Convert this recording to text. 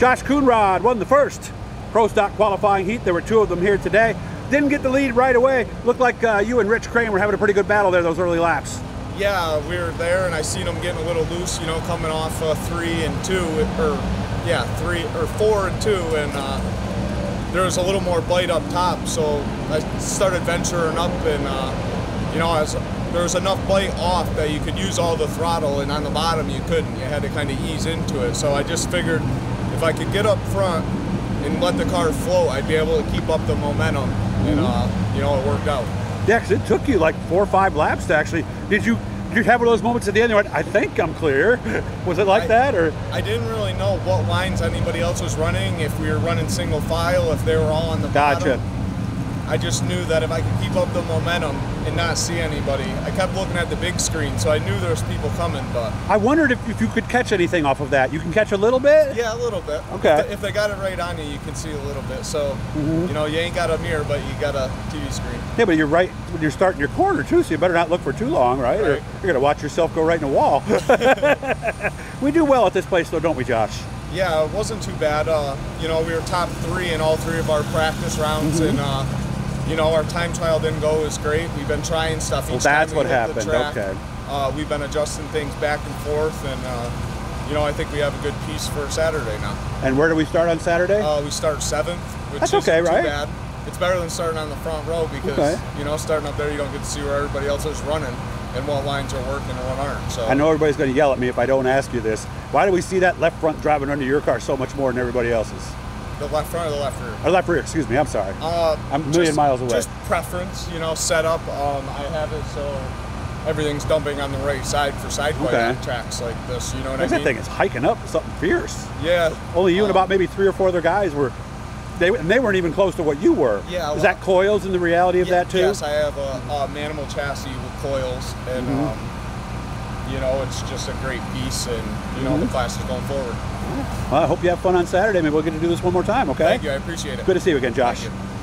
Josh Coonrod won the first Pro Stock qualifying heat. There were two of them here today. Didn't get the lead right away. Looked like you and Rich Crane were having a pretty good battle there those early laps. Yeah, we were there, and I seen them getting a little loose, you know, coming off 3 and 2, or 4 and 2, and there was a little more bite up top, so I started venturing up, and you know, there was enough bite off that you could use all the throttle, and on the bottom you couldn't. You had to kind of ease into it. So I just figured if I could get up front and let the car flow, I'd be able to keep up the momentum, and you know, it worked out. Dex, it took you like 4 or 5 laps to actually. Did you have one of those moments at the end? You went, I think I'm clear. Was it like that, or? I didn't really know what lines anybody else was running. If we were running single file, if they were all on the bottom. I just knew that if I could keep up the momentum and not see anybody, I kept looking at the big screen, so I knew there was people coming. But I wondered if you could catch anything off of that. You can catch a little bit. Yeah, a little bit. Okay. If they got it right on you, you can see a little bit. So you know, you ain't got a mirror, but you got a TV screen. Yeah, but you're right. You're starting your corner too, so you better not look for too long, right? Or you're gonna watch yourself go right in a wall. We do well at this place, though, don't we, Josh? Yeah, it wasn't too bad. You know, we were top 3 in all 3 of our practice rounds, and you know, our time trial didn't go as great. We've been trying stuff each time we hit the track. Okay. We've been adjusting things back and forth, and you know, I think we have a good piece for Saturday now. And where do we start on Saturday? We start 7th, which is okay, right? Too bad. It's better than starting on the front row because you know, starting up there, you don't get to see where everybody else is running and what lines are working and what aren't. So I know everybody's going to yell at me if I don't ask you this. Why do we see that left front driving under your car so much more than everybody else's? The left front or the left rear? Or left rear, excuse me, I'm sorry. I'm a million miles away. Just preference, you know, setup. I have it so everything's dumping on the right side for side quite on tracks like this, you know what I mean? That thing is hiking up something fierce. Yeah. Only you and about maybe 3 or 4 other guys were, and they weren't even close to what you were. Yeah. Is that coils in the reality of that too? Yes, I have a Manimal chassis with coils, and you know, it's just a great piece, and you know, the class is going forward. Well, I hope you have fun on Saturday. Maybe we'll get to do this one more time, okay? Thank you. I appreciate it. Good to see you again, Josh. Thank you.